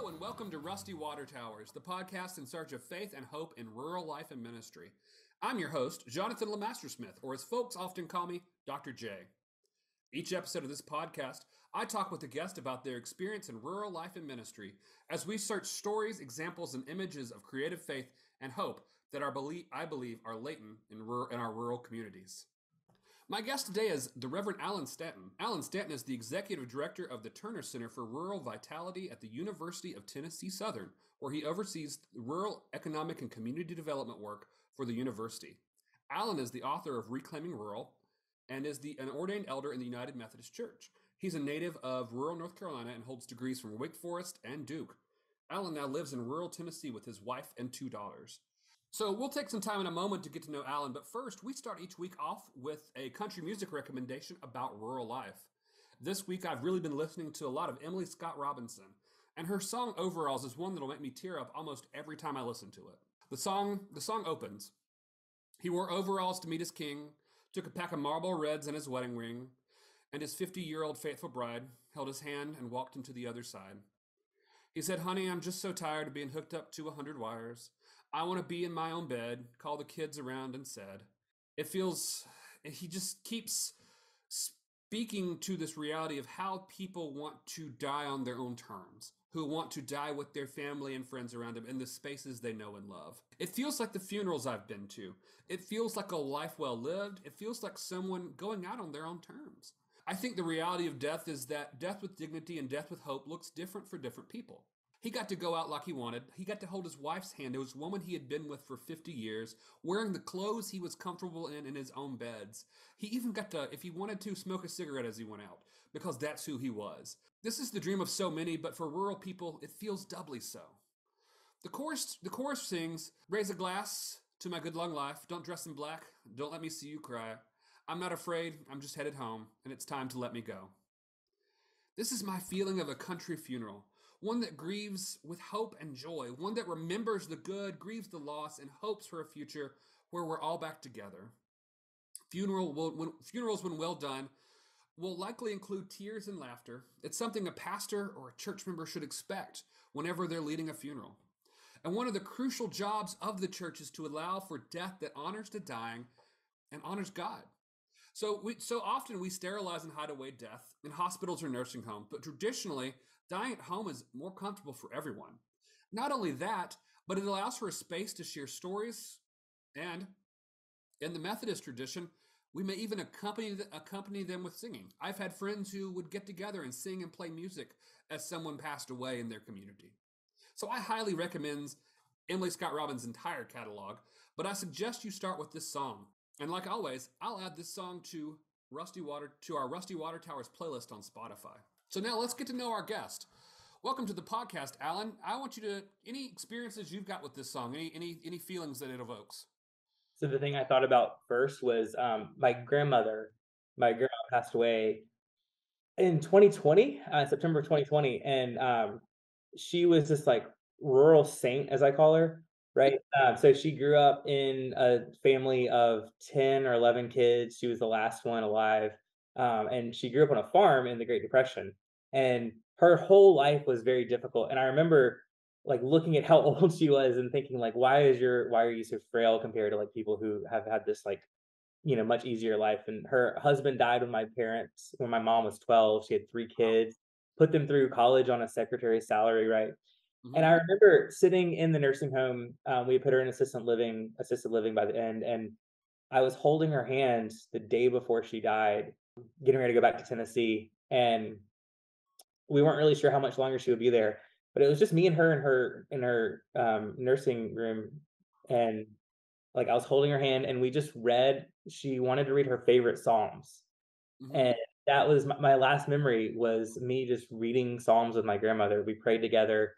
Hello and welcome to Rusty Water Towers, the podcast in search of faith and hope in rural life and ministry. I'm your host, Jonathan LeMastersmith, or as folks often call me, Dr. J. Each episode of this podcast, I talk with a guest about their experience in rural life and ministry as we search stories, examples, and images of creative faith and hope that I believe are latent in our rural communities. My guest today is the Reverend Allen Stanton. Allen Stanton is the Executive Director of the Turner Center for Rural Vitality at the University of Tennessee Southern, where he oversees rural economic and community development work for the university. Allen is the author of Reclaiming Rural and is an ordained elder in the United Methodist Church. He's a native of rural North Carolina and holds degrees from Wake Forest and Duke. Allen now lives in rural Tennessee with his wife and 2 daughters. So we'll take some time in a moment to get to know Allen, but first we start each week off with a country music recommendation about rural life. This week I've really been listening to a lot of Emily Scott Robinson, and her song Overalls is one that'll make me tear up almost every time I listen to it. The song opens, "He wore overalls to meet his king, took a pack of Marlboro Reds and his wedding ring, and his 50-year-old faithful bride held his hand and walked him to the other side. He said, 'Honey, I'm just so tired of being hooked up to 100 wires. I want to be in my own bed,' called the kids around and said." It feels, he just keeps speaking to this reality of how people want to die on their own terms, who want to die with their family and friends around them in the spaces they know and love. It feels like the funerals I've been to. It feels like a life well lived. It feels like someone going out on their own terms. I think the reality of death is that death with dignity and death with hope looks different for different people. He got to go out like he wanted. He got to hold his wife's hand, this woman he had been with for 50 years, wearing the clothes he was comfortable in his own beds. He even got to, if he wanted to, smoke a cigarette as he went out, because that's who he was. This is the dream of so many, but for rural people, it feels doubly so. The chorus sings, "Raise a glass to my good long life. Don't dress in black. Don't let me see you cry. I'm not afraid, I'm just headed home, and it's time to let me go." This is my feeling of a country funeral, one that grieves with hope and joy, one that remembers the good, grieves the loss, and hopes for a future where we're all back together. Funerals, when well done, will likely include tears and laughter. It's something a pastor or a church member should expect whenever they're leading a funeral. And one of the crucial jobs of the church is to allow for death that honors the dying and honors God. So often we sterilize and hide away death in hospitals or nursing homes, but traditionally, dying at home is more comfortable for everyone. Not only that, but it allows for a space to share stories, and in the Methodist tradition, we may even accompany them with singing. I've had friends who would get together and sing and play music as someone passed away in their community. So I highly recommend Emily Scott Robinson's entire catalog, but I suggest you start with this song. And like always, I'll add this song to our Rusty Water Towers playlist on Spotify. So now let's get to know our guest. Welcome to the podcast, Allen. I want you to, any experiences you've got with this song, any feelings that it evokes? So the thing I thought about first was my grandma passed away in 2020, September of 2020. And she was this like rural saint, as I call her. Right. So she grew up in a family of 10 or 11 kids. She was the last one alive. And she grew up on a farm in the Great Depression. And her whole life was very difficult. And I remember like looking at how old she was and thinking like, why are you so frail compared to like people who have had this like, you know, much easier life. And her husband died when my mom was 12. She had 3 kids, put them through college on a secretary's salary. Right. And I remember sitting in the nursing home, we put her in assisted living by the end. And I was holding her hand the day before she died, getting ready to go back to Tennessee. And we weren't really sure how much longer she would be there, but it was just me and her in her nursing room. And like, I was holding her hand and we just she wanted to read her favorite Psalms. Mm-hmm. And that was my last memory, was me just reading Psalms with my grandmother. We prayed together.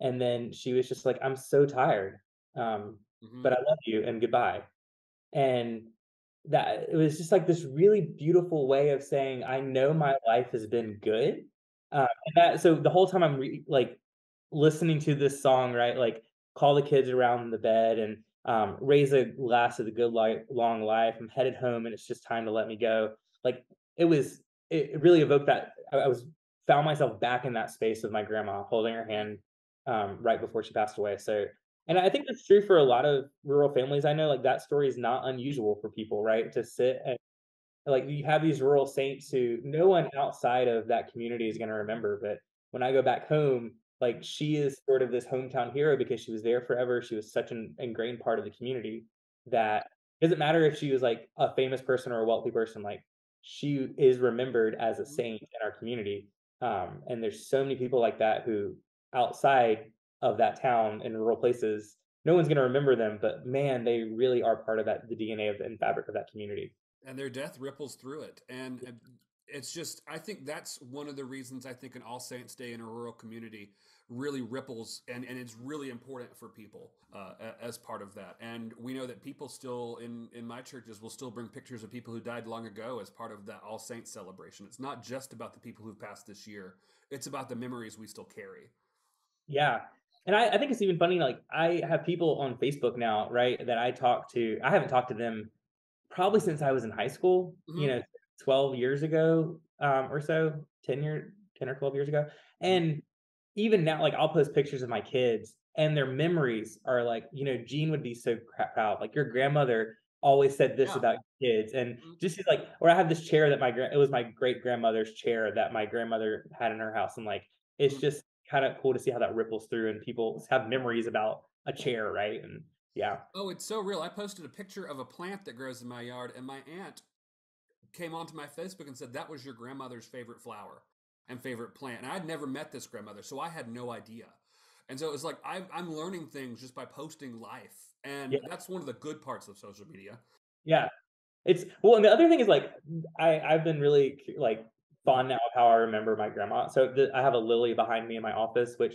And then she was just like, "I'm so tired, but I love you and goodbye." And that, it was just like this really beautiful way of saying, I know my life has been good. So the whole time I'm listening to this song, right? Like, call the kids around the bed and raise a glass of the good long life. I'm headed home and it's just time to let me go. Like, it really evoked that. I found myself back in that space with my grandma, holding her hand right before she passed away. So, and I think that's true for a lot of rural families. I know, like, that story is not unusual for people, right? To sit and, like, you have these rural saints who no one outside of that community is going to remember. But when I go back home, like, she is sort of this hometown hero because she was there forever. She was such an ingrained part of the community that it doesn't matter if she was like a famous person or a wealthy person, like, she is remembered as a saint in our community. And there's so many people like that who outside of that town in rural places, no one's going to remember them, but man, they really are part of that, the DNA of and fabric of that community. And their death ripples through it. And it's just, I think that's one of the reasons I think an All Saints Day in a rural community really ripples, and it's really important for people as part of that. And we know that people still in my churches will still bring pictures of people who died long ago as part of that All Saints celebration. It's not just about the people who've passed this year. It's about the memories we still carry. Yeah. And I think it's even funny, like, I have people on Facebook now, right, that I talk to. I haven't talked to them probably since I was in high school, mm-hmm. you know, 12 years ago or so, 10 or 12 years ago. And even now, like, I'll post pictures of my kids and their memories are like, you know, Gene would be so proud. Like, your grandmother always said this about your kids. And mm-hmm. just she's like, or I have this chair that it was my great grandmother's chair that my grandmother had in her house. And like, it's mm-hmm. just kind of cool to see how that ripples through and people have memories about a chair, right? And yeah. Oh, it's so real. I posted a picture of a plant that grows in my yard, and my aunt came onto my Facebook and said, that was your grandmother's favorite flower and favorite plant. And I'd never met this grandmother, so I had no idea. And so it was like, I'm learning things just by posting life. And that's one of the good parts of social media. Yeah. It's, well, and the other thing is, like, I've been really, like, fond now of how I remember my grandma. So I have a lily behind me in my office, which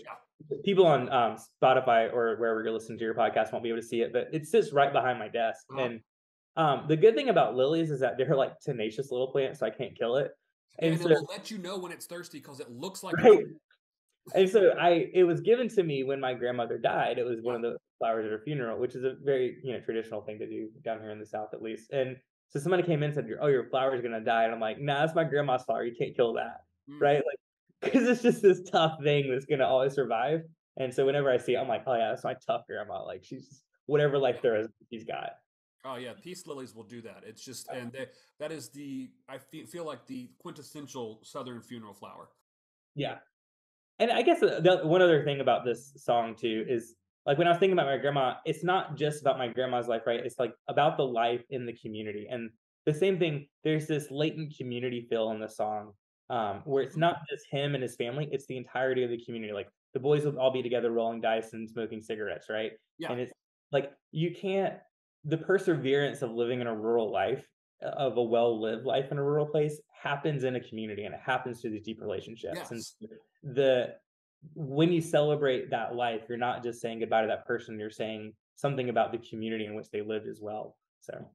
people on Spotify or wherever you're listening to your podcast won't be able to see it, but it sits right behind my desk. Oh. And the good thing about lilies is that they're like tenacious little plants, so I can't kill it. And so, it will let you know when it's thirsty because it looks like right. And so it was given to me when my grandmother died. It was one of the flowers at her funeral, which is a very, you know, traditional thing to do down here in the South, at least. And so somebody came in and said, "Oh, your flower's gonna die," and I'm like, "Nah, that's my grandma's flower. You can't kill that, right?" Like, because it's just this tough thing that's gonna always survive. And so whenever I see it, I'm like, "Oh yeah, that's my tough grandma. Like, she's just, whatever life there is, she's got." Oh yeah, peace lilies will do that. It's just, and that is the, I feel like the quintessential Southern funeral flower. Yeah, and I guess one other thing about this song too is, like, when I was thinking about my grandma, it's not just about my grandma's life, right? It's like about the life in the community. And the same thing, there's this latent community feel in the song where it's not just him and his family, it's the entirety of the community. Like, the boys would all be together rolling dice and smoking cigarettes, right? Yeah. And it's like, you can't, the perseverance of living in a rural life, of a well-lived life in a rural place, happens in a community, and it happens through these deep relationships. Yes. And when you celebrate that life, you're not just saying goodbye to that person, you're saying something about the community in which they lived as well. So,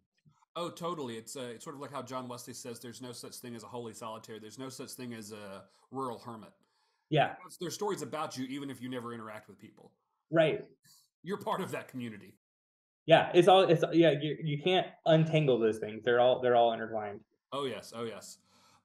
oh, totally. It's sort of like how John Wesley says, there's no such thing as a holy solitary. There's no such thing as a rural hermit. Yeah. There's stories about you, even if you never interact with people. Right. You're part of that community. Yeah. You can't untangle those things. They're all intertwined. Oh yes. Oh yes.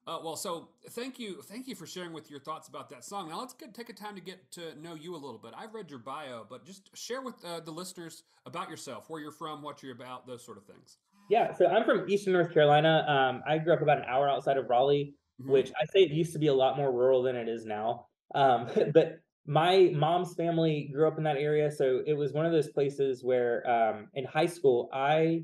Well, so thank you for sharing with your thoughts about that song. Now let's take a time to get to know you a little bit. I've read your bio, but just share with the listeners about yourself, where you're from, what you're about, those sort of things. Yeah, so I'm from Eastern North Carolina. I grew up about an hour outside of Raleigh, mm-hmm. which I say it used to be a lot more rural than it is now. But my mom's family grew up in that area, so it was one of those places where in high school I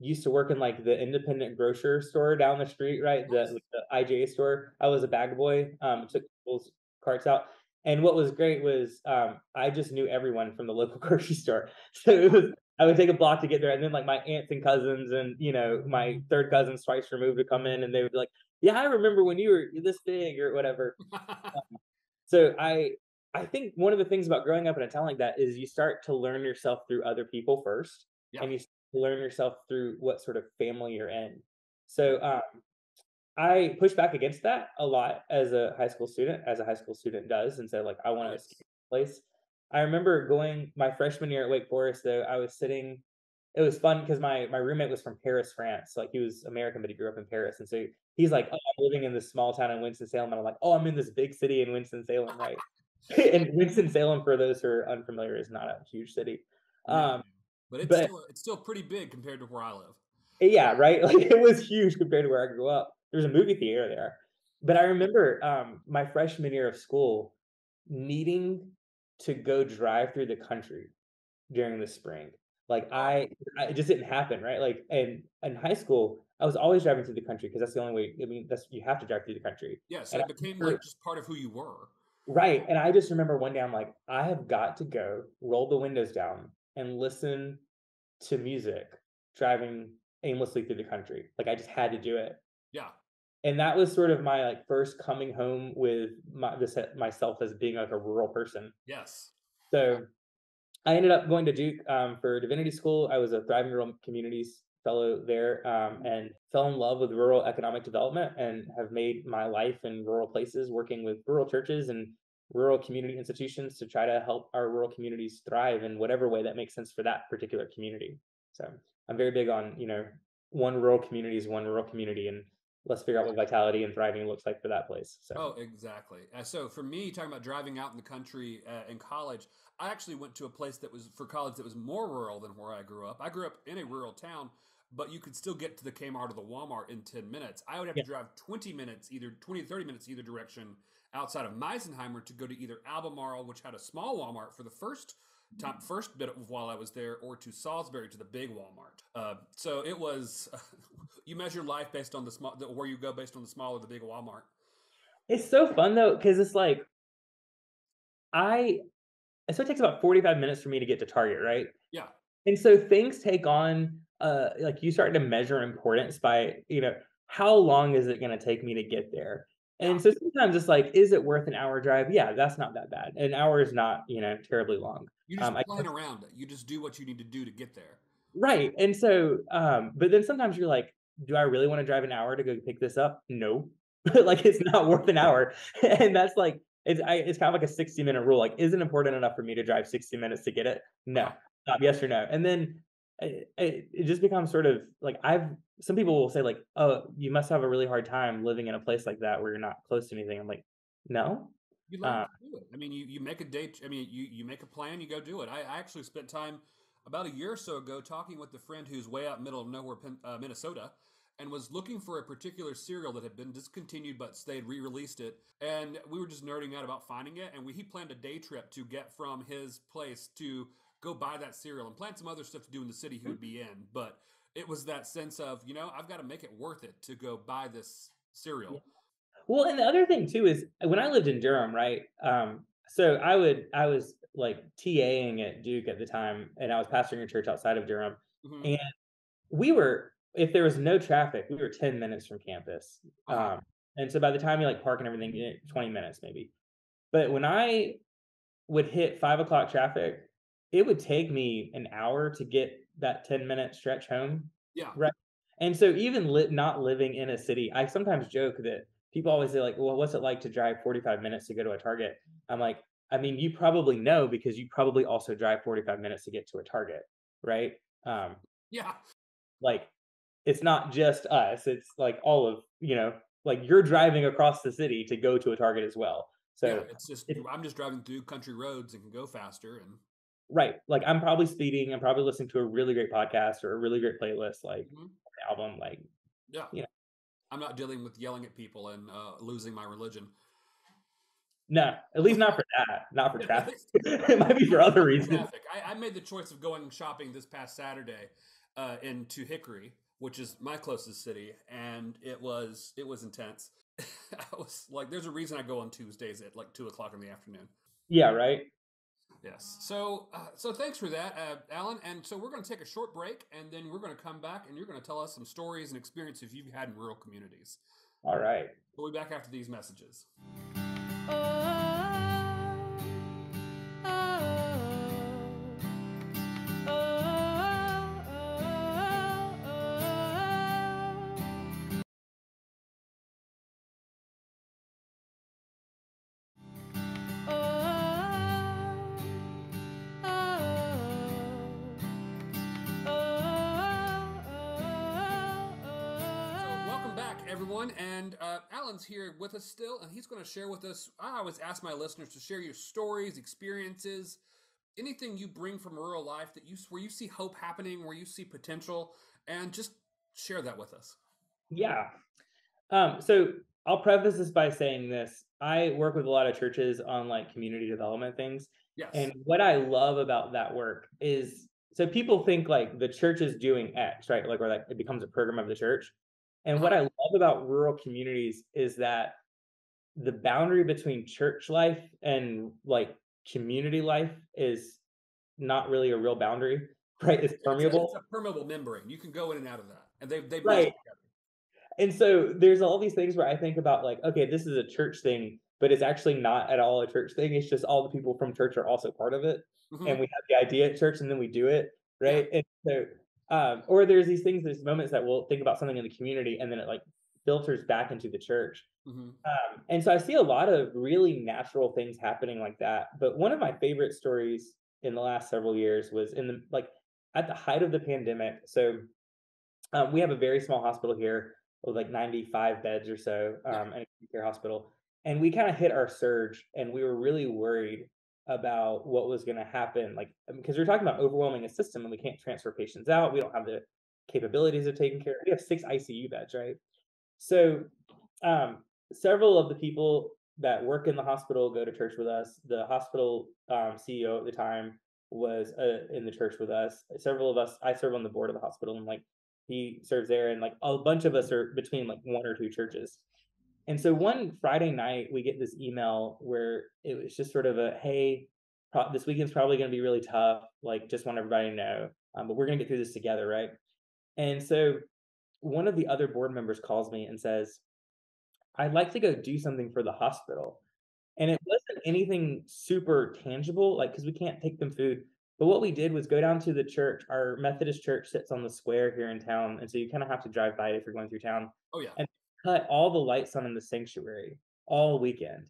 used to work in like the independent grocer store down the street, right? The IGA store. I was a bag boy, took people's carts out. And what was great was I just knew everyone from the local grocery store. So I would take a block to get there. And then like my aunts and cousins and, you know, my third cousins twice removed would come in and they would be like, yeah, I remember when you were this big or whatever. So I think one of the things about growing up in a town like that is you start to learn yourself through other people first. Yeah. And you learn yourself through what sort of family you're in. So I pushed back against that a lot as a high school student does. And so like, I want to escape the place. I remember going my freshman year at Wake Forest though, I was sitting, it was fun because my roommate was from Paris, France. Like he was American, but he grew up in Paris. And so he's like, oh, I'm living in this small town in Winston-Salem. And I'm like, oh, I'm in this big city in Winston-Salem, right? And Winston-Salem, for those who are unfamiliar, is not a huge city. But it's still pretty big compared to where I live. Yeah, right? Like, it was huge compared to where I grew up. There was a movie theater there. But I remember my freshman year of school needing to go drive through the country during the spring. Like, it just didn't happen, right? Like, and in high school, I was always driving through the country because that's the only way. I mean, you have to drive through the country. Yes, yeah, so it became like just part of who you were. Right. And I just remember one day I'm like, I have got to go roll the windows down and listen to music driving aimlessly through the country. Like, I just had to do it. Yeah. And that was sort of my like first coming home with myself as being like a rural person. Yes. So I ended up going to Duke for Divinity School. I was a Thriving Rural Communities fellow there, and fell in love with rural economic development and have made my life in rural places, working with rural churches and rural community institutions to try to help our rural communities thrive in whatever way that makes sense for that particular community. So I'm very big on, one rural community is one rural community, and let's figure out what vitality and thriving looks like for that place. So. Oh, exactly. So for me, talking about driving out in the country in college, I actually went to a place that was for college that was more rural than where I grew up. I grew up in a rural town, but you could still get to the Kmart or the Walmart in 10 minutes. I would have to drive 20 to 30 minutes either direction outside of Meisenheimer to go to either Albemarle, which had a small Walmart for the first bit of while I was there, or to Salisbury to the big Walmart. So it was, you measure life based on where you go based on the small or the big Walmart. It's so fun though, because it's like, so it takes about 45 minutes for me to get to Target, right? Yeah. And so things take on, like you start to measure importance by, how long is it going to take me to get there? And so sometimes it's like, is it worth an hour drive? Yeah, that's not that bad. An hour is not, terribly long. You just plan around it. You just do what you need to do to get there. Right. And so, but then sometimes you're like, do I really want to drive an hour to go pick this up? No, like it's not worth an hour. And that's like, it's kind of like a 60-minute rule. Like, is it important enough for me to drive 60 minutes to get it? No, not yes or no. And then it just becomes sort of like, some people will say like, oh, you must have a really hard time living in a place like that where you're not close to anything. I'm like, no. You love to do it. I mean, you make a date. I mean, you make a plan, you go do it. I actually spent time about a year or so ago talking with a friend who's way out middle of nowhere, Minnesota, and was looking for a particular cereal that had been discontinued, but they had re-released it. And we were just nerding out about finding it. And he planned a day trip to get from his place to go buy that cereal and plan some other stuff to do in the city he would be in. But it was that sense of, I've got to make it worth it to go buy this cereal. Yeah. Well, and the other thing too is when I lived in Durham, right? So I was like TAing at Duke at the time, and I was pastoring a church outside of Durham. Mm-hmm. And if there was no traffic, we were 10 minutes from campus. And so by the time you like park and everything, 20 minutes maybe. But when I would hit 5 o'clock traffic, it would take me an hour to get that 10-minute stretch home. Yeah. Right. And so even not living in a city, I sometimes joke that people always say like, well, what's it like to drive 45 minutes to go to a Target? I'm like, I mean, you probably know because you probably also drive 45 minutes to get to a Target. Right. Yeah. Like, it's not just us. It's like all of, like you're driving across the city to go to a Target as well. So yeah, I'm just driving through country roads and can go faster. And right. Like I'm probably speeding. I'm probably listening to a really great podcast or a really great playlist, like an album, like, yeah. I'm not dealing with yelling at people and losing my religion. No, at least not for that. Not for traffic. It might be for other reasons. I made the choice of going shopping this past Saturday into Hickory, which is my closest city, and it was intense. I was like, there's a reason I go on Tuesdays at like 2 o'clock in the afternoon. Yeah, right. Yes. So thanks for that, Allen. And so we're going to take a short break, and then we're going to come back, and you're going to tell us some stories and experiences you've had in rural communities. All right. We'll be back after these messages. everyone, and Allen's here with us still, and he's going to share with us. I always ask my listeners to share your stories, experiences, anything you bring from rural life that you where you see hope happening, where you see potential, and just share that with us. Yeah. So I'll preface this by saying this. I work with a lot of churches on like community development things. Yes. And what I love about that work is, so people think like the church is doing X, right? Like, or like it becomes a program of the church. And what I love about rural communities is that the boundary between church life and like community life is not really a real boundary, right? It's permeable. It's a permeable membrane. You can go in and out of that. And they right. Together. And so there's all these things where I think about like, okay, this is a church thing, but it's actually not at all a church thing. It's just all the people from church are also part of it. Mm-hmm. And we have the idea at church and then we do it. Right. Yeah. And so, or there's these things, these moments that we'll think about something in the community and then it like filters back into the church. Mm-hmm. And so I see a lot of really natural things happening like that. But one of my favorite stories in the last several years was in the, like at the height of the pandemic. So we have a very small hospital here with like 95 beds or so, and a care hospital. And we kind of hit our surge and we were really worried about what was going to happen. Like, because we're talking about overwhelming a system and we can't transfer patients out. We don't have the capabilities of taking care. We have 6 ICU beds, right? So several of the people that work in the hospital go to church with us. The hospital CEO at the time was in the church with us. Several of us, I serve on the board of the hospital and like he serves there, and like a bunch of us are between like 1 or 2 churches. And so one Friday night, we get this email where it was just sort of a, hey, this weekend's probably going to be really tough. Like, just want everybody to know, but we're going to get through this together, right? And so one of the other board members calls me and says, I'd like to go do something for the hospital. And it wasn't anything super tangible, like, because we can't take them food. But what we did was go down to the church. Our Methodist church sits on the square here in town. And so you kind of have to drive by it if you're going through town. Oh, yeah. And cut all the lights on in the sanctuary all weekend.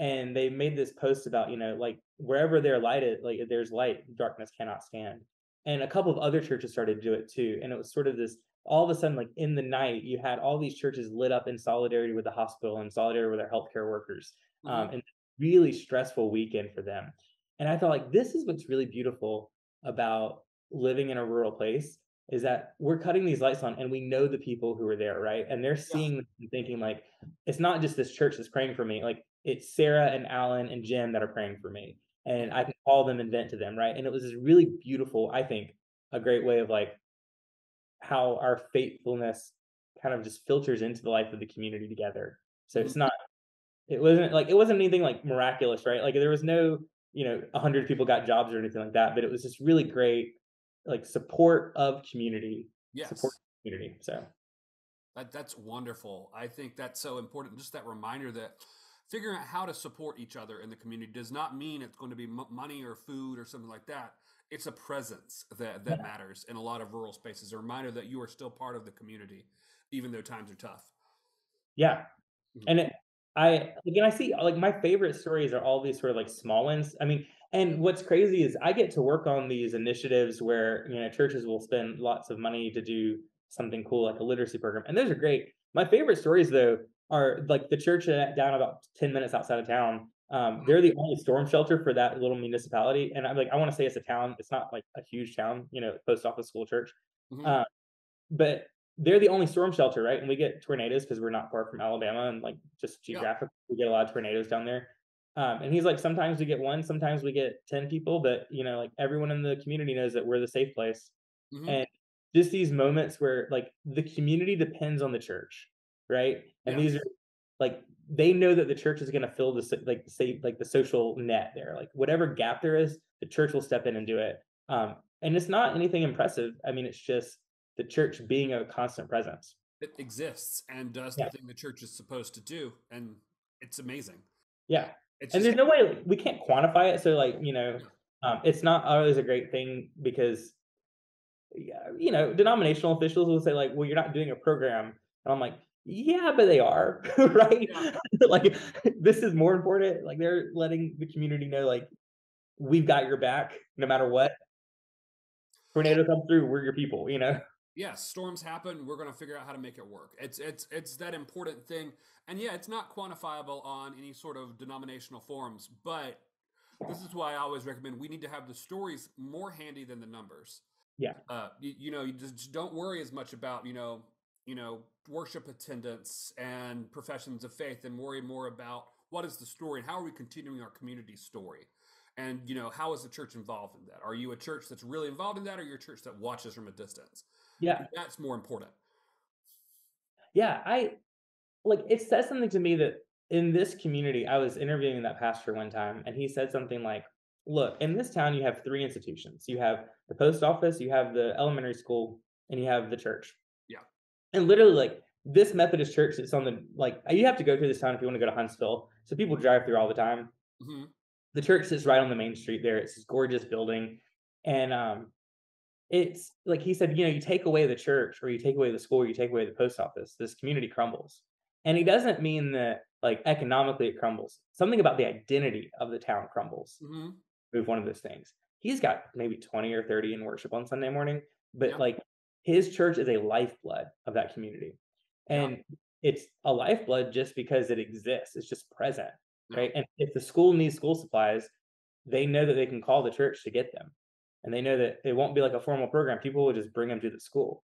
And they made this post about, you know, like wherever they're lighted, like there's light, darkness cannot stand. And a couple of other churches started to do it too. And it was sort of this, all of a sudden, like in the night, you had all these churches lit up in solidarity with the hospital and solidarity with our healthcare workers. Mm-hmm. And really stressful weekend for them. And I thought like, this is what's really beautiful about living in a rural place, is that we're cutting these lights on and we know the people who are there, right? And they're seeing yeah. and thinking like, it's not just this church that's praying for me. Like it's Sarah and Alan and Jim that are praying for me. And I can call them and vent to them, right? And it was this really beautiful, I think, a great way of like how our faithfulness kind of just filters into the life of the community together. So mm-hmm. it wasn't anything like miraculous, right? Like there was no, you know, 100 people got jobs or anything like that, but it was just really great, like support of community. Yes. Support of community. So that's wonderful. I think that's so important. Just that reminder that figuring out how to support each other in the community does not mean it's going to be money or food or something like that. It's a presence that matters in a lot of rural spaces. A reminder that you are still part of the community, even though times are tough. Yeah. Mm-hmm. And I see like my favorite stories are all these sort of like small ones. I mean, and what's crazy is I get to work on these initiatives where, you know, churches will spend lots of money to do something cool, like a literacy program. And those are great. My favorite stories, though, are like the church down about 10 minutes outside of town. They're the only storm shelter for that little municipality. And I'm like, I want to say it's a town. It's not like a huge town, you know, post office, school, church. Mm-hmm. But they're the only storm shelter, right? And we get tornadoes because we're not far from Alabama, and like just geographically, yeah. we get a lot of tornadoes down there. And he's like, sometimes we get one, sometimes we get 10 people, but you know, like everyone in the community knows that we're the safe place. Mm-hmm. And just these moments where like the community depends on the church, right? And yeah. these are like, they know that the church is going to fill the like say like the social net there, like whatever gap there is, the church will step in and do it. And it's not anything impressive. I mean, it's just the church being a constant presence. It exists and does yeah. the thing the church is supposed to do, and it's amazing. Yeah. And there's no way we can't quantify it. So like, you know, it's not always a great thing because, you know, denominational officials will say like, well, you're not doing a program. And I'm like, yeah, but they are, right? Yeah. Like, this is more important. Like they're letting the community know, like, we've got your back no matter what. Tornado comes through, we're your people, you know? yeah, storms happen. We're going to figure out how to make it work. It's that important thing. And yeah, it's not quantifiable on any sort of denominational forms, but this is why I always recommend we need to have the stories more handy than the numbers. Yeah. You just don't worry as much about, worship attendance and professions of faith, and worry more about what is the story and how are we continuing our community story? And, how is the church involved in that? Are you a church that's really involved in that, or you're a church that watches from a distance? Yeah. That's more important. Yeah. It says something to me that in this community, I was interviewing that pastor one time, and he said something like, look, in this town, you have three institutions. You have the post office, you have the elementary school, and you have the church. Yeah. And literally, this Methodist church that's on the, you have to go through this town if you want to go to Huntsville. So people drive through all the time. Mm-hmm. The church is right on the main street there. It's this gorgeous building. And it's like he said, you take away the church, or you take away the school, or you take away the post office, this community crumbles. And he doesn't mean that economically it crumbles. Something about the identity of the town crumbles. Mm-hmm. Move one of those things. He's got maybe 20 or 30 in worship on Sunday morning, but yeah. His church is a lifeblood of that community. And yeah. It's a lifeblood just because it exists. It's just present. Right. And if the school needs school supplies, they know that they can call the church to get them. And they know that it won't be a formal program. People will just bring them to the school.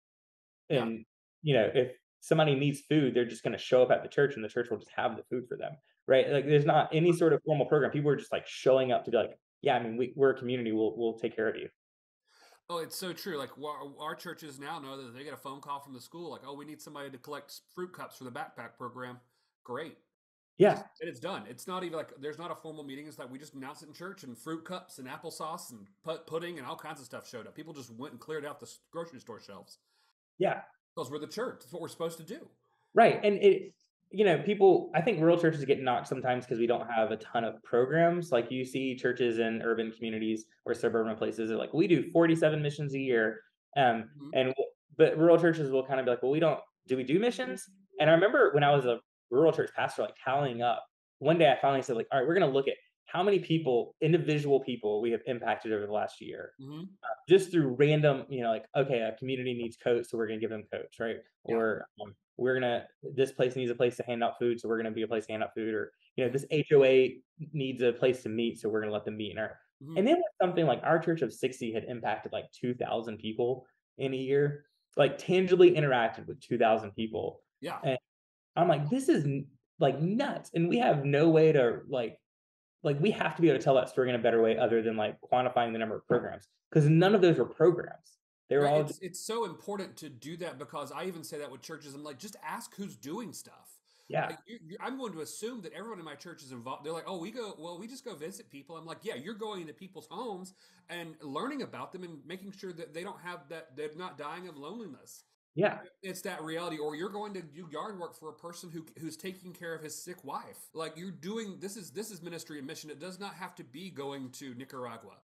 And, if somebody needs food, they're just going to show up at the church, and the church will just have the food for them. Right. There's not any sort of formal program. People are just showing up to be yeah, I mean, we're a community. We'll take care of you. Oh, it's so true. Our churches now know that they get a phone call from the school. Oh, we need somebody to collect fruit cups for the backpack program. Great. Yeah. And it's done. It's not even there's not a formal meeting. It's we just announced it in church, and fruit cups and applesauce and pudding and all kinds of stuff showed up. People just went and cleared out the grocery store shelves. Yeah. Because we're the church. That's what we're supposed to do. Right. And I think rural churches get knocked sometimes because we don't have a ton of programs. You see churches in urban communities or suburban places that we do 47 missions a year. Mm-hmm. But rural churches will kind of be we do missions? And I remember when I was a rural church pastor, tallying up. One day I finally said, all right, we're going to look at how many people, individual people, we have impacted over the last year, mm-hmm. Just through random, okay, a community needs coats, so we're going to give them coats, right? Yeah. Or we're going to, this place needs a place to hand out food, so we're going to be a place to hand out food, or, this HOA needs a place to meet, so we're going to let them meet in our, mm-hmm. And then something our church of 60 had impacted 2,000 people in a year, tangibly interacted with 2,000 people. Yeah. And I'm this is nuts. And we have no way to we have to be able to tell that story in a better way other than quantifying the number of programs, because none of those are programs. They were all. It's so important to do that, because I even say that with churches. I'm just ask who's doing stuff. Yeah. I'm going to assume that everyone in my church is involved. They're we just go visit people. I'm yeah, you're going into people's homes and learning about them and making sure that they don't have that, they're not dying of loneliness. Yeah, it's that reality. Or you're going to do yard work for a person who's taking care of his sick wife. You're doing, this is ministry and mission. It does not have to be going to Nicaragua.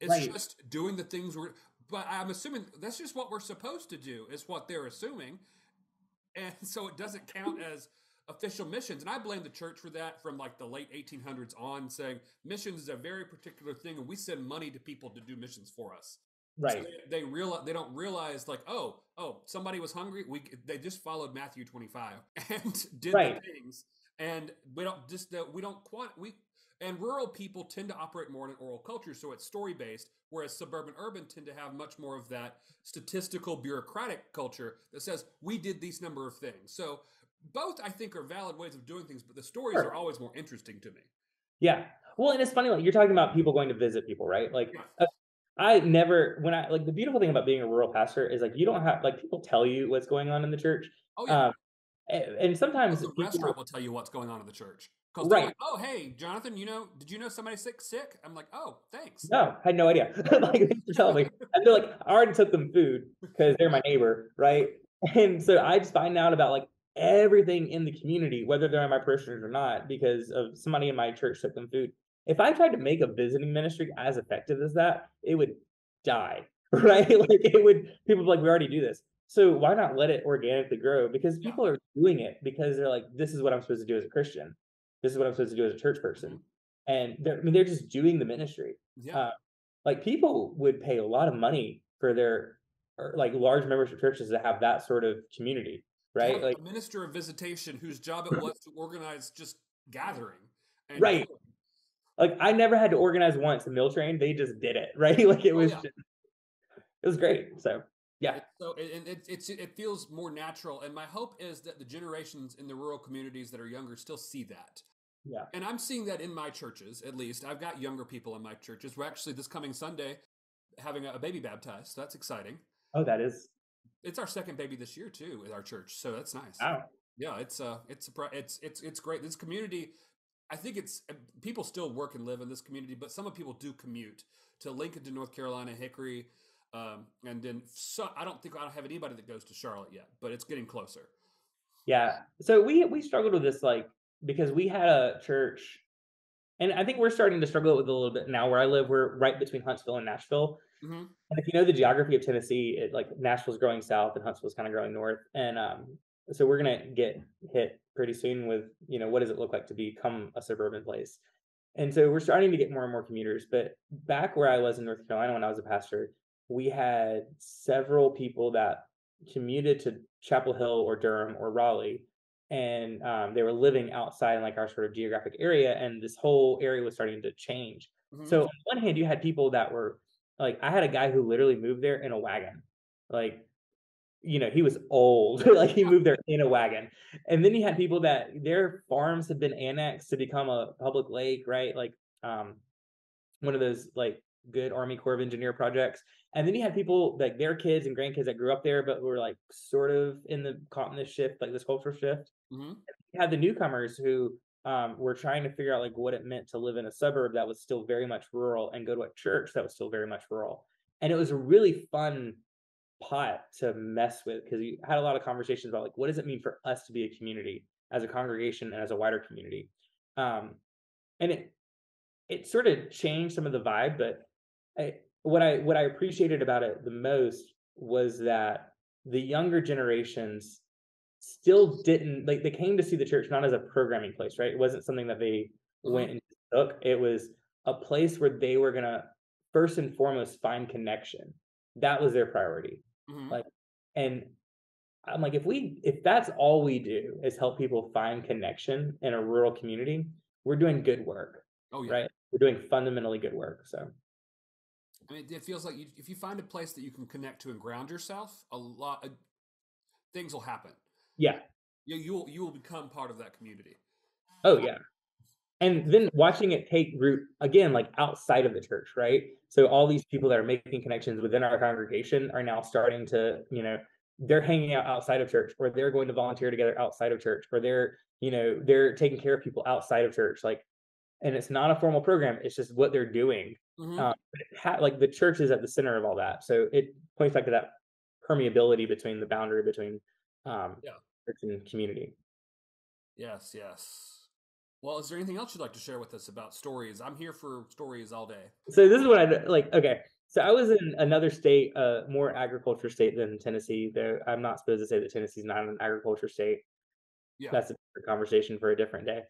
It's right. Just doing the things but I'm assuming that's just what we're supposed to do is what they're assuming. And so it doesn't count as official missions. And I blame the church for that from the late 1800s on, saying missions is a very particular thing. And we send money to people to do missions for us. Right. So they realize, they don't realize oh, somebody was hungry. They just followed Matthew 25 and did the things. And and rural people tend to operate more in an oral culture. So it's story based, whereas suburban urban tend to have much more of that statistical bureaucratic culture that says we did these number of things. So both I think are valid ways of doing things, but the stories are always more interesting to me. Yeah. Well, and it's funny, you're talking about people going to visit people, right? I never, when I, the beautiful thing about being a rural pastor is you don't have, people tell you what's going on in the church. Oh, yeah. And sometimes the restaurant will tell you what's going on in the church. Because they're oh, hey, Jonathan, did you know somebody sick? I'm oh, thanks. No, I had no idea. Thanks for telling me. And they're I already took them food because they're my neighbor, right? And so I just find out about everything in the community, whether they're my parishioners or not, because of somebody in my church took them food. If I tried to make a visiting ministry as effective as that, it would die, right? People would be we already do this. So why not let it organically grow? Because people are doing it because they're this is what I'm supposed to do as a Christian. This is what I'm supposed to do as a church person. And they're just doing the ministry. Yeah. People would pay a lot of money for their like large membership churches that have that sort of community, right? Yeah, like a minister of visitation whose job it was to organize just gathering. And right. Like I never had to organize once a meal train. They just did it, right? Like it was, just, it was great. So yeah. So and it feels more natural. And my hope is that the generations in the rural communities that are younger still see that. Yeah. And I'm seeing that in my churches, at least. I've got younger people in my churches. We're actually this coming Sunday having a baby baptized. So that's exciting. Oh, that is. It's our second baby this year too at our church. So that's nice. Wow. Yeah, it's great. This community, I think it's people still work and live in this community, but some of people do commute to Lincoln, to North Carolina, Hickory. And then I don't have anybody that goes to Charlotte yet, but it's getting closer. Yeah. So we struggled with this, like, because we had a church, and I think we're starting to struggle with it a little bit now. Where I live, we're right between Huntsville and Nashville. Mm-hmm. And if you know the geography of Tennessee, it, like Nashville's growing south and Huntsville's kind of growing north. And so we're going to get hit pretty soon with, you know, what does it look like to become a suburban place? And so we're starting to get more and more commuters. But back where I was in North Carolina when I was a pastor, we had several people that commuted to Chapel Hill or Durham or Raleigh. And they were living outside in like our sort of geographic area. And this whole area was starting to change. Mm-hmm. So on one hand, you had people that were like, I had a guy who literally moved there in a wagon. Like, you know, he was old, like he moved there in a wagon. And then you had people that their farms had been annexed to become a public lake, right? Like one of those like good Army Corps of Engineer projects. And then you had people like their kids and grandkids that grew up there, but were like sort of caught in this shift, like this cultural shift. Mm-hmm. And you had the newcomers who were trying to figure out like what it meant to live in a suburb that was still very much rural and go to a church that was still very much rural. And it was a really fun pot to mess with, because you had a lot of conversations about like, what does it mean for us to be a community as a congregation and as a wider community? And it sort of changed some of the vibe, but what I appreciated about it the most was that the younger generations still didn't, like, they came to see the church not as a programming place, right? It wasn't something that they went and took. It was a place where they were going to first and foremost find connection. That was their priority. Mm-hmm. Like, and I'm like, if that's all we do is help people find connection in a rural community, we're doing good work. Oh, yeah. Right? We're doing fundamentally good work. So I mean, it feels like if you find a place that you can connect to and ground yourself, a lot of things will happen. Yeah. You will become part of that community. Oh, yeah. And then watching it take root again, like outside of the church, right? So all these people that are making connections within our congregation are now starting to, you know, they're hanging out outside of church, or they're going to volunteer together outside of church, or they're, you know, they're taking care of people outside of church. Like, and it's not a formal program. It's just what they're doing. Mm-hmm. Like the church is at the center of all that. So it points back to that permeability between the boundary between church and community. Yes, yes. Well, is there anything else you'd like to share with us about stories? I'm here for stories all day. So this is what I like. Okay. So I was in another state, more agriculture state than Tennessee. Though I'm not supposed to say that Tennessee is not an agriculture state. Yeah. That's a conversation for a different day.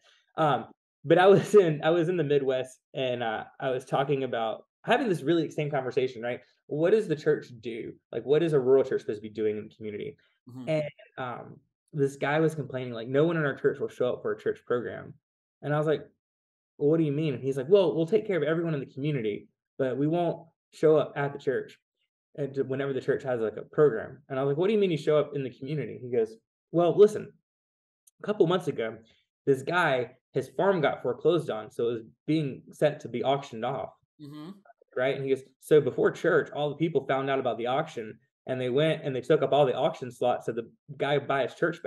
But I was in the Midwest, and I was talking about having this really same conversation, right? What does the church do? Like, what is a rural church supposed to be doing in the community? Mm-hmm. And this guy was complaining, like, no one in our church will show up for a church program. And I was like, well, what do you mean? And he's like, well, we'll take care of everyone in the community, but we won't show up at the church and whenever the church has like a program. And I was like, what do you mean you show up in the community? He goes, well, listen, a couple months ago, this guy, his farm got foreclosed on, so it was being set to be auctioned off, mm-hmm. right? And he goes, so before church, all the people found out about the auction, and they went and they took up all the auction slots, so the guy would buy his farm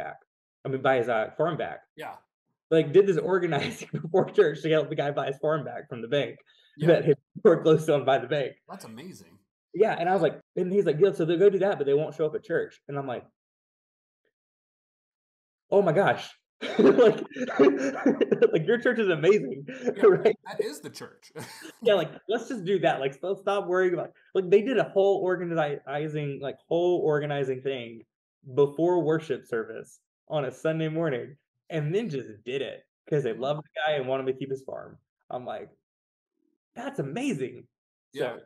back. Yeah. Like, did this organizing before church to help the guy buy his farm back from the bank that he foreclosed on by the bank. That's amazing. Yeah, and I was like, and he's like, yeah, so they'll go do that, but they won't show up at church. And I'm like, oh my gosh. like your church is amazing, yeah, right? That is the church. Yeah, like let's just do that. Like let's stop worrying about like they did a whole organizing thing before worship service on a Sunday morning. And then just did it because they loved the guy and wanted to keep his farm. I'm like, that's amazing. Yeah. So,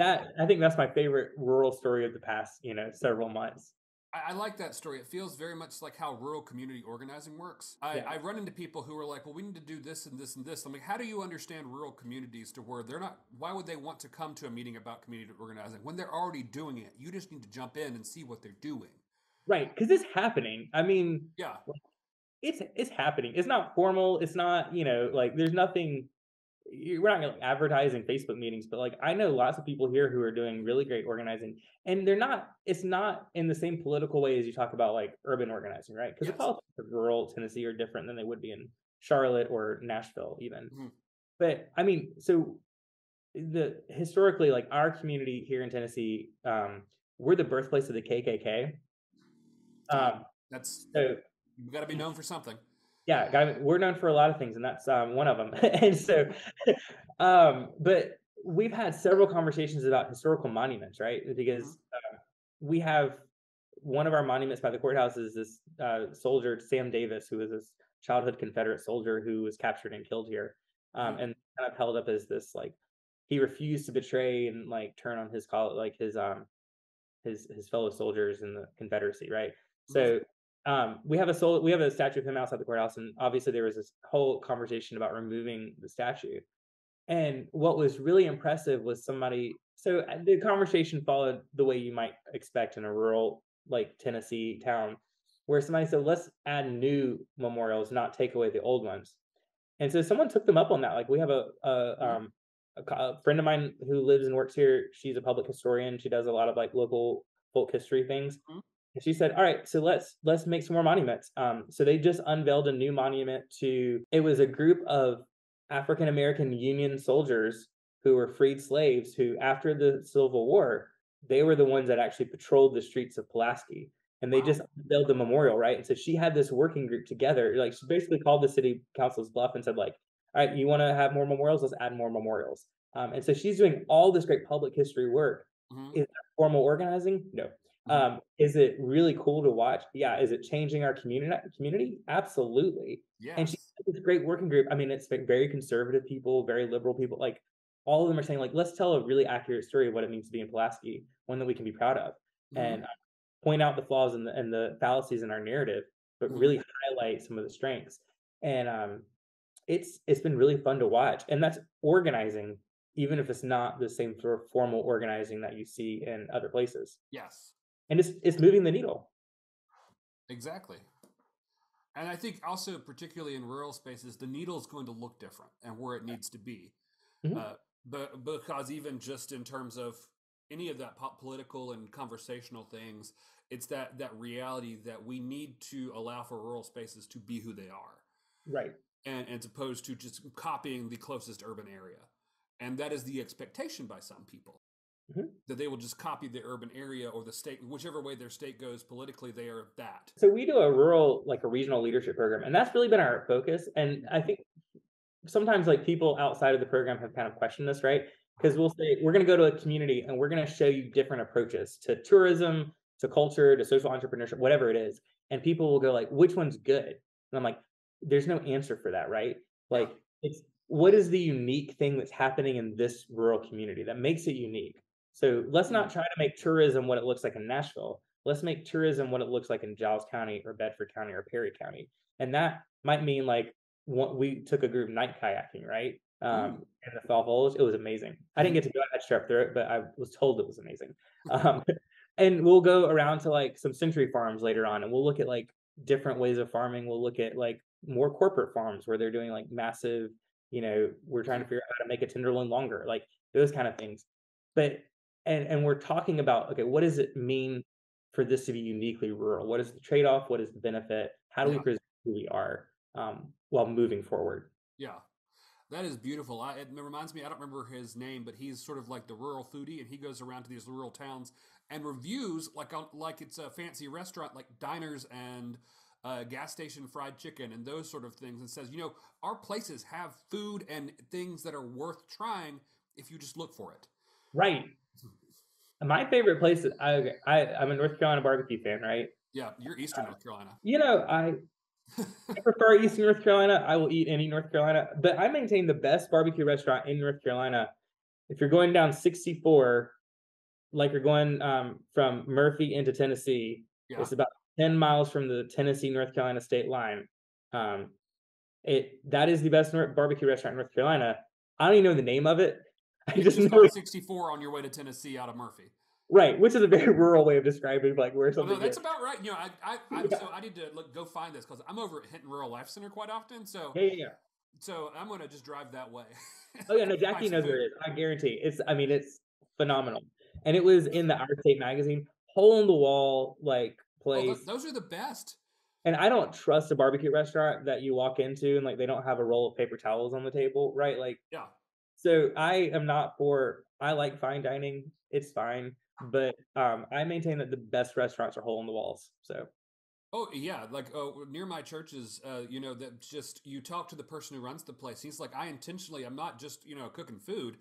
I think that's my favorite rural story of the past, several months. I like that story. It feels very much like how rural community organizing works. I run into people who are like, well, we need to do this and this and this. I'm like, how do you understand rural communities to where they're not, why would they want to come to a meeting about community organizing when they're already doing it? You just need to jump in and see what they're doing. Right. Because it's happening. I mean, yeah, it's happening. It's not formal. It's not, there's nothing. We're not going to advertising Facebook meetings, but I know lots of people here who are doing really great organizing, and it's not in the same political way as you talk about urban organizing, right? Because the politics of rural Tennessee are different than they would be in Charlotte or Nashville even. Mm-hmm. But I mean, so historically, our community here in Tennessee, we're the birthplace of the KKK. You got to be known for something. Yeah, we're known for a lot of things, and that's one of them. And so, but we've had several conversations about historical monuments, right? Because we have one of our monuments by the courthouse is this soldier, Sam Davis, who was this childhood Confederate soldier who was captured and killed here, and kind of held up as this he refused to betray and turn on his fellow soldiers in the Confederacy, right? So. We have a statue of him outside the courthouse, and obviously there was this whole conversation about removing the statue. And what was really impressive was somebody. So the conversation followed the way you might expect in a rural Tennessee town, where somebody said, "Let's add new memorials, not take away the old ones." And so someone took them up on that. We have a friend of mine who lives and works here. She's a public historian. She does a lot of local folk history things. Mm-hmm. She said, all right, so let's make some more monuments. So they just unveiled a new monument it was a group of African-American Union soldiers who were freed slaves who, after the Civil War, they were the ones that actually patrolled the streets of Pulaski. And they just unveiled the memorial, right? And so she had this working group together. She basically called the city council's bluff and said, all right, you want to have more memorials? Let's add more memorials. And so she's doing all this great public history work. Mm-hmm. Is that formal organizing? No. Is it really cool to watch? Yeah. Is it changing our community? Absolutely. Yes. And she's this great working group. I mean, it's very conservative people, very liberal people. All of them are saying let's tell a really accurate story of what it means to be in Pulaski, one that we can be proud of, and point out the flaws and the fallacies in our narrative, but really highlight some of the strengths. And it's been really fun to watch. And that's organizing, even if it's not the same sort of formal organizing that you see in other places. Yes. And it's moving the needle. Exactly. And I think also, particularly in rural spaces, the needle is going to look different and where it needs to be. Mm-hmm. But because even just in terms of any of that political and conversational things, it's that reality that we need to allow for rural spaces to be who they are. Right. And as opposed to just copying the closest urban area. And that is the expectation by some people. Mm-hmm. That they will just copy the urban area or the state, whichever way their state goes politically, they are that. So we do a rural, a regional leadership program, and that's really been our focus. And I think sometimes people outside of the program have kind of questioned this, right? Because we'll say, we're going to go to a community and we're going to show you different approaches to tourism, to culture, to social entrepreneurship, whatever it is. And people will go which one's good? And I'm there's no answer for that, right? What is the unique thing that's happening in this rural community that makes it unique? So let's not try to make tourism what it looks like in Nashville. Let's make tourism what it looks like in Giles County or Bedford County or Perry County. And that might mean we took a group night kayaking, right? In the Fall Bulge. It was amazing. I didn't get to go that trip through it, but I was told it was amazing. And we'll go around to some century farms later on, and we'll look at different ways of farming. We'll look at more corporate farms where they're doing massive, we're trying to figure out how to make a tenderloin longer, those kind of things. But And we're talking about, okay, what does it mean for this to be uniquely rural? What is the trade-off? What is the benefit? How do we present who we are while moving forward? Yeah, that is beautiful. It reminds me, I don't remember his name, but he's sort of the rural foodie, and he goes around to these rural towns and reviews it's a fancy restaurant, diners and gas station fried chicken and those sort of things, and says, our places have food and things that are worth trying if you just look for it. Right. My favorite place is I'm a North Carolina barbecue fan, right? Yeah, you're Eastern North Carolina. I prefer Eastern North Carolina. I will eat any North Carolina, but I maintain the best barbecue restaurant in North Carolina if you're going down 64, like you're going from Murphy into Tennessee, yeah. It's about 10 miles from the Tennessee-North Carolina state line. That is the best barbecue restaurant in North Carolina. I don't even know the name of it. I just know 64 on your way to Tennessee out of Murphy. Right, which is a very rural way of describing like where something. No, that's is. About right. You know, so I need to go find this because I'm over at Hinton Rural Life Center quite often. So yeah. So I'm gonna just drive that way. Oh yeah, no, Jackie knows where it is. I guarantee it's. I mean, it's phenomenal, and it was in the Our State magazine, hole in the wall like place. Oh, those are the best. And I don't trust a barbecue restaurant that you walk into and like they don't have a roll of paper towels on the table, right? Like yeah. So I am not for. I like fine dining. It's fine. But I maintain that the best restaurants are hole in the walls. So, oh yeah, like near my churches, you know, that just you talk to the person who runs the place. He's like, I'm not just cooking food.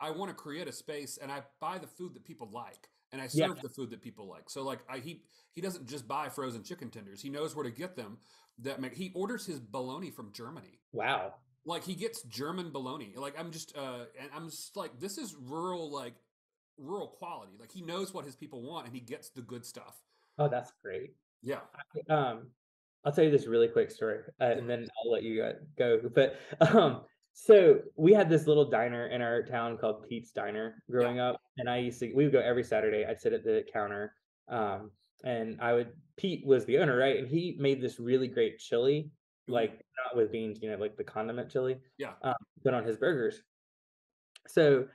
I want to create a space, and I buy the food that people like, and I serve the food that people like. So like he doesn't just buy frozen chicken tenders. He knows where to get them. He orders his bologna from Germany. Wow, like he gets German bologna. Like I'm just like this is rural like. Rural quality, like he knows what his people want and he gets the good stuff. Oh, that's great. Yeah. I'll tell you this really quick story and then I'll let you go. But so we had this little diner in our town called Pete's Diner growing up, and we would go every Saturday. I'd sit at the counter and Pete was the owner, right? And he made this really great chili, like not with beans, like the condiment chili, but on his burgers. So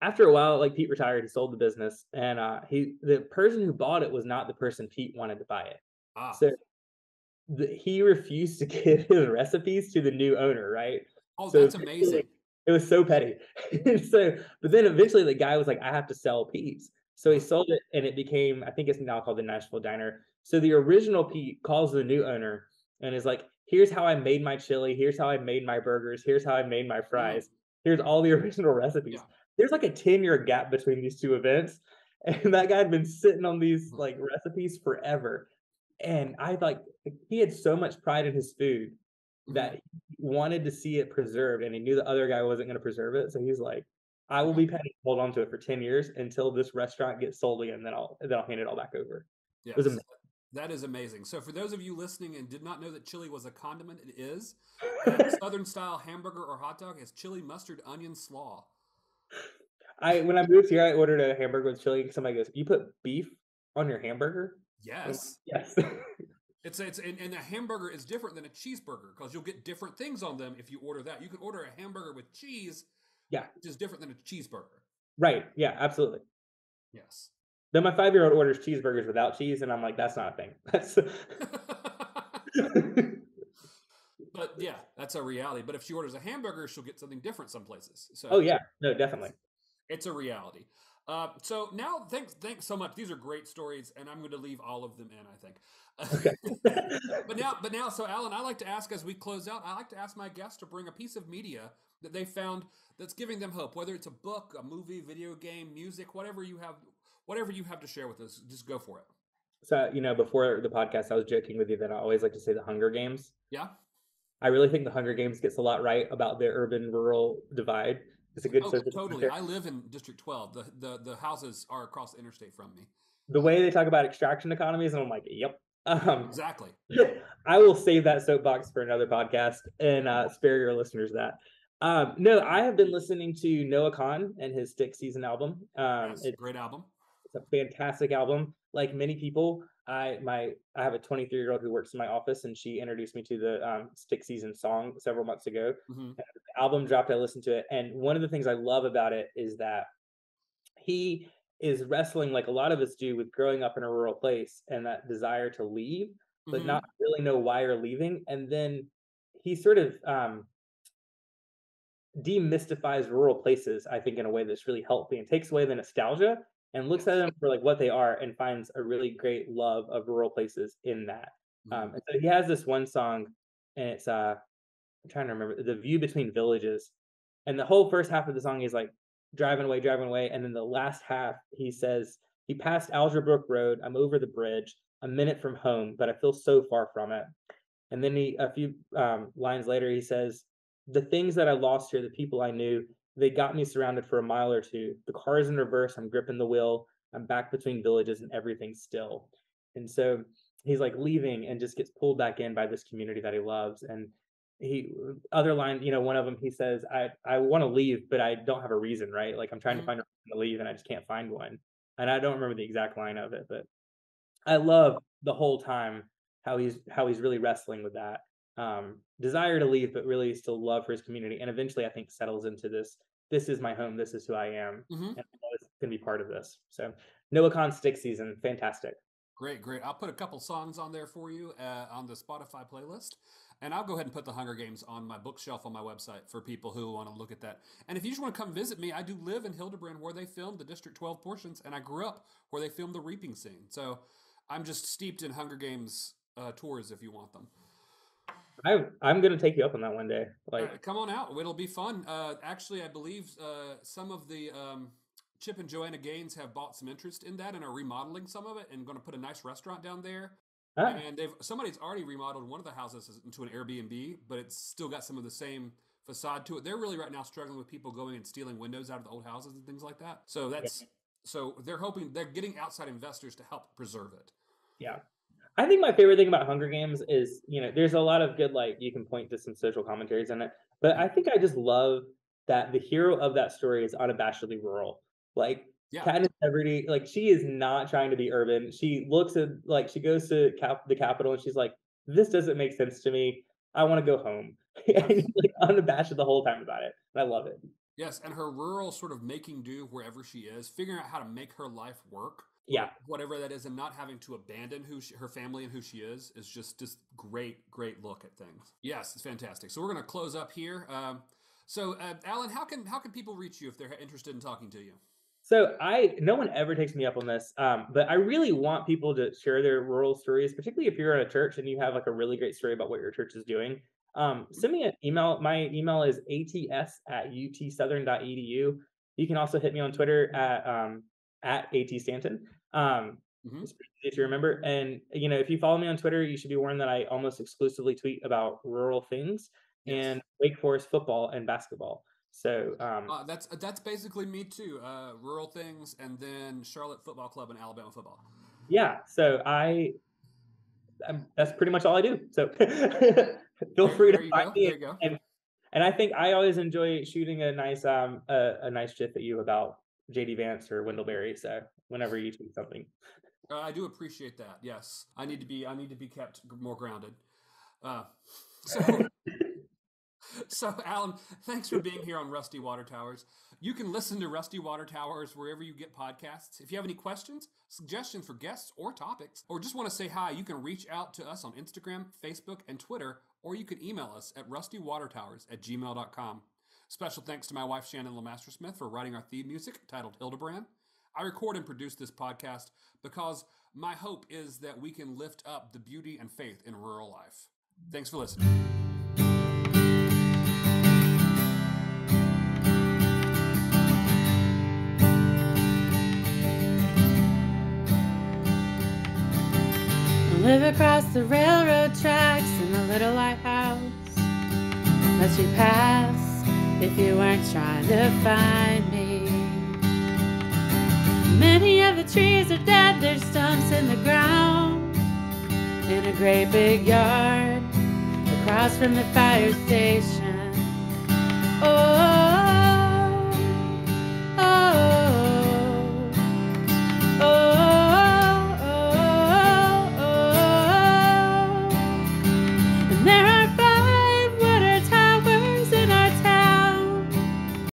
after a while, like Pete retired, he sold the business, and the person who bought it was not the person Pete wanted to buy it. Ah. So he refused to give his recipes to the new owner, right? Oh, so that's amazing. It was so petty. But then eventually the guy was like, I have to sell Pete's. So he sold it, and it became, I think it's now called the Nashville Diner. So the original Pete calls the new owner and is like, here's how I made my chili. Here's how I made my burgers. Here's how I made my fries. Here's all the original recipes. Yeah. There's like a 10-year gap between these two events. And that guy had been sitting on these like recipes forever. And I like he had so much pride in his food that he wanted to see it preserved. And he knew the other guy wasn't going to preserve it. So he's like, I will be petty, hold on to it for 10 years until this restaurant gets sold again. Then I'll hand it all back over. Yes. It was amazing. That is amazing. So for those of you listening and did not know that chili was a condiment, it is. Southern style hamburger or hot dog has chili, mustard, onion, slaw. When I moved here, I ordered a hamburger with chili. Somebody goes, "You put beef on your hamburger?" Yes, yes. And a hamburger is different than a cheeseburger because you'll get different things on them if you order that. You can order a hamburger with cheese, which is different than a cheeseburger. Right? Yeah, absolutely. Yes. Then my 5-year-old orders cheeseburgers without cheese, and I'm like, "That's not a thing." But yeah, that's a reality. But if she orders a hamburger, she'll get something different some places. So oh yeah, no, definitely, it's a reality. So now, thanks so much. These are great stories, and I'm going to leave all of them in. I think. Okay. but now, so Allen, I like to ask as we close out. I like to ask my guests to bring a piece of media that they found that's giving them hope, whether it's a book, a movie, video game, music, whatever you have to share with us. Just go for it. So before the podcast, I was joking with you that I always like to say The Hunger Games. Yeah. I really think The Hunger Games gets a lot right about the urban-rural divide. It's a good social totally. Picture. I live in District 12. The houses are across the interstate from me. The way they talk about extraction economies, and I'm like, yep. Exactly. I will save that soapbox for another podcast and spare your listeners that. No, I have been listening to Noah Kahan and his Stick Season album. It's a great album. It's a fantastic album. Like many people, I have a 23-year-old who works in my office, and she introduced me to the Stick Season song several months ago. Mm-hmm. The album dropped, I listened to it, and one of the things I love about it is that he is wrestling, like a lot of us do, with growing up in a rural place and that desire to leave, but not really know why you're leaving. And then he sort of demystifies rural places, I think, in a way that's really healthy and takes away the nostalgia and looks at them for like what they are and finds a really great love of rural places in that. And so he has this one song, and it's I'm trying to remember, The View Between Villages. And the whole first half of the song is like driving away. And then the last half, he says, he passed Alderbrook Road. I'm over the bridge, a minute from home, but I feel so far from it. And then a few lines later, he says, the things that I lost here, the people I knew, They got me surrounded for a mile or two. The car is in reverse. I'm gripping the wheel. I'm back between villages and everything's still. And so he's like leaving and just gets pulled back in by this community that he loves. And he, other line, you know, one of them, he says, I want to leave, but I don't have a reason, right? Like I'm trying to find a reason to leave and I just can't find one. And I don't remember the exact line of it, but I love the whole time how he's really wrestling with that desire to leave, but really still love for his community. And eventually I think settles into this is my home. This is who I am. Mm-hmm. And it's going to be part of this. So Noah Kahan, Stick Season. Fantastic. Great, great. I'll put a couple songs on there for you on the Spotify playlist. And I'll go ahead and put The Hunger Games on my bookshelf on my website for people who want to look at that. And if you just want to come visit me, I do live in Hildebrand where they filmed the District 12 portions, and I grew up where they filmed the reaping scene. So I'm just steeped in Hunger Games tours if you want them. I'm going to take you up on that one day. Like, come on out. It'll be fun. Actually, I believe some of the Chip and Joanna Gaines have bought some interest in that and are remodeling some of it and going to put a nice restaurant down there. Oh. And somebody's already remodeled one of the houses into an Airbnb, but it's still got some of the same facade to it. They're really right now struggling with people going and stealing windows out of the old houses and things like that. So that's so they're hoping they're getting outside investors to help preserve it. Yeah. I think my favorite thing about Hunger Games is, you know, there's a lot of good, like, you can point to some social commentaries in it, but I think I just love that the hero of that story is unabashedly rural. Like, yeah. Katniss Everdeen, like, she is not trying to be urban. She looks at, like, she goes to the Capitol and she's like, this doesn't make sense to me. I want to go home. And she's, like, unabashed the whole time about it. And I love it. Yes, and her rural sort of making do wherever she is, figuring out how to make her life work. Yeah, whatever that is, and not having to abandon her family and who she is just great, great look at things. Yes, it's fantastic. So we're going to close up here. So Allen, how can people reach you if they're interested in talking to you? So no one ever takes me up on this, but I really want people to share their rural stories, particularly if you're at a church and you have like a really great story about what your church is doing. Send me an email. My email is ats@utsouthern.edu. You can also hit me on Twitter at @AT Stanton. If you remember, and you know, if you follow me on Twitter, you should be warned that I almost exclusively tweet about rural things. Yes. And Wake Forest football and basketball. So that's basically me too. Rural things, and then Charlotte Football Club and Alabama football. Yeah, so that's pretty much all I do. So feel free to find me. And I think I always enjoy shooting a nice gif at you about J.D. Vance or Wendell Berry. So whenever you tweet something, I do appreciate that. Yes, I need to be kept more grounded. So Allen, thanks for being here on Rusty Water Towers. You can listen to Rusty Water Towers wherever you get podcasts. If you have any questions, suggestions for guests or topics, or just want to say hi, you can reach out to us on Instagram, Facebook, and Twitter, or you can email us at rustywatertowers@gmail.com. Special thanks to my wife, Shannon LeMastersmith, for writing our theme music titled Hildebrand. I record and produce this podcast because my hope is that we can lift up the beauty and faith in rural life. Thanks for listening. I live across the railroad tracks in a little lighthouse. Let you pass if you weren't trying to find me. Many of the trees are dead, there's stumps in the ground. In a great big yard across from the fire station. Oh.